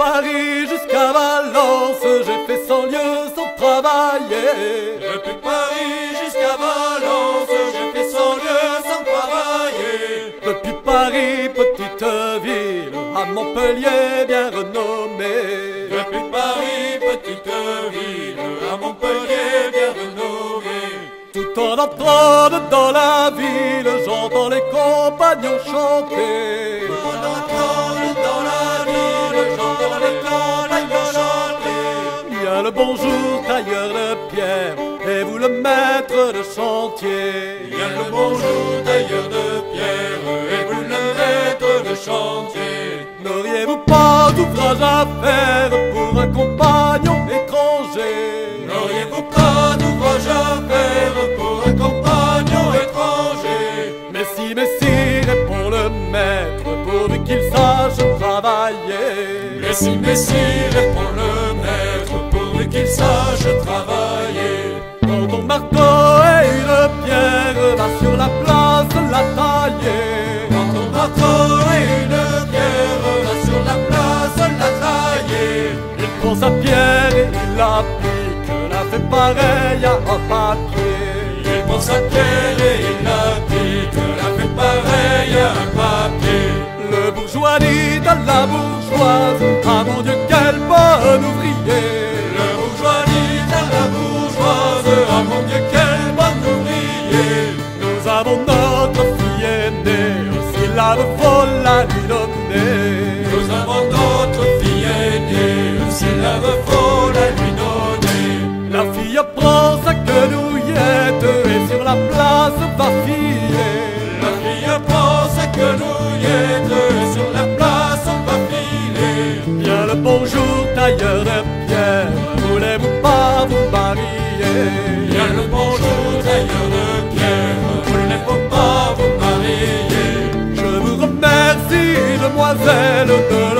Paris jusqu'à Valence, j'ai fait 100 lieues sans travailler. Depuis Paris jusqu'à Valence, j'ai fait 100 lieues sans travailler. Depuis Paris, petite ville, à Montpellier bien renommée. Depuis Paris, petite ville, à Montpellier bien renommée. Tout en entrant dans la ville, j'entends les compagnons chanter. Tout en entrant dans la ville, j'entends les compagnons chanter. Il y a le bonjour tailleur de pierre, et vous le maître de chantier. Il y a le bonjour tailleur de pierre, et vous le maître de chantier. N'auriez-vous pas d'ouvrage à faire pour un compagnon étranger? N'auriez-vous pas d'ouvrage à faire pour un compagnon étranger? Mais si, répond le maître, pourvu qu'il sache travailler. Mais si, répond le maître, pourvu qu'il sache travailler. Quand ton marteau et une pierre, va sur la place la tailler. Quand ton marteau et une pierre, va sur la place la tailler. Il prend sa pierre et il la pique, la fait pareille à un papier. Il prend sa pierre et il la pique, la fait pareille à un papier. Le bourgeois dit à la bourgeoise, ah mon Dieu quel bon ouvrier. Le bourgeois dit à la bourgeoise, ah mon Dieu quel bon ouvrier. Nous avons notre fille aînée, s'il la veut faut la lui donner. Nous avons notre fille aînée, s'il la veut faut la lui donner. La fille prend sa quenouillette et sur la place va filer. La fille prend sa quenouillette et sur la place va filer. Bien le bonjour tailleur de pierre, voulez-vous pas vous marier? Bien le bonjour tailleur de pierre, voulez-vous pas vous marier? Je vous remercie demoiselle de